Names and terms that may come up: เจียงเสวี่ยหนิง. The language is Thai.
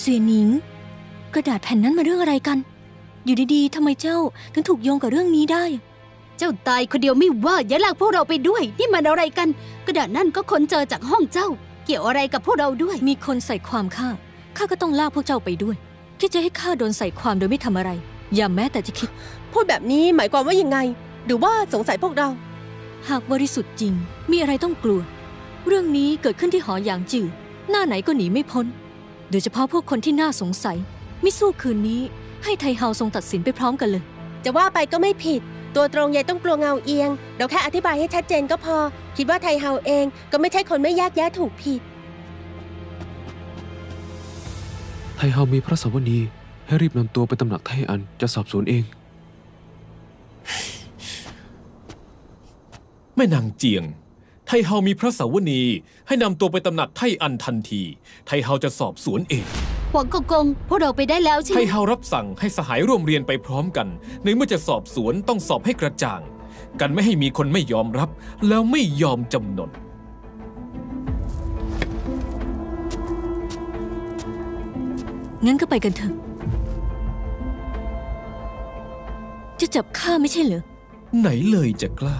เสี่ยหนิงกระดาษแผ่นนั้นมาเรื่องอะไรกันอยู่ดีๆทำไมเจ้าถึงถูกโยงกับเรื่องนี้ได้เจ้าตายคนเดียวไม่ว่าอย่าลากพวกเราไปด้วยนี่มันอะไรกันกระดาษนั่นก็ค้นเจอจากห้องเจ้าเกี่ยวอะไรกับพวกเราด้วยมีคนใส่ความข้าก็ต้องลากพวกเจ้าไปด้วยคิดจะให้ข้าโดนใส่ความโดยไม่ทำอะไรอย่าแม้แต่จะคิดพูดแบบนี้หมายความว่ายังไงหรือว่าสงสัยพวกเราหากบริสุทธิ์จริงมีอะไรต้องกลัวเรื่องนี้เกิดขึ้นที่หอหยางจื่อหน้าไหนก็หนีไม่พ้นโดยเฉพาะพวกคนที่น่าสงสัยมิสู้คืนนี้ให้ไทเฮาทรงตัดสินไปพร้อมกันเลยจะว่าไปก็ไม่ผิดตัวตรงยายต้องกลัวเงาเอียงเราแค่อธิบายให้ชัดเจนก็พอคิดว่าไทเฮาเองก็ไม่ใช่คนไม่แยกแยะถูกผิดไทเฮามีพระสวนีให้รีบนำตัวไปตำหนักไทอันจะสอบสวนเองแม่นางเจียงไทเฮามีพระสวนีให้นำตัวไปตำหนักไทอันทันทีไทเฮาจะสอบสวนเองหวังกงพวกเราไปได้แล้วใช่ไหมไทเฮารับสั่งให้สหายร่วมเรียนไปพร้อมกันในเมื่อจะสอบสวนต้องสอบให้กระจ่างกันไม่ให้มีคนไม่ยอมรับแล้วไม่ยอมจำนนงั้นก็ไปกันเถอะจะจับข้าไม่ใช่เหรอไหนเลยจะกล้า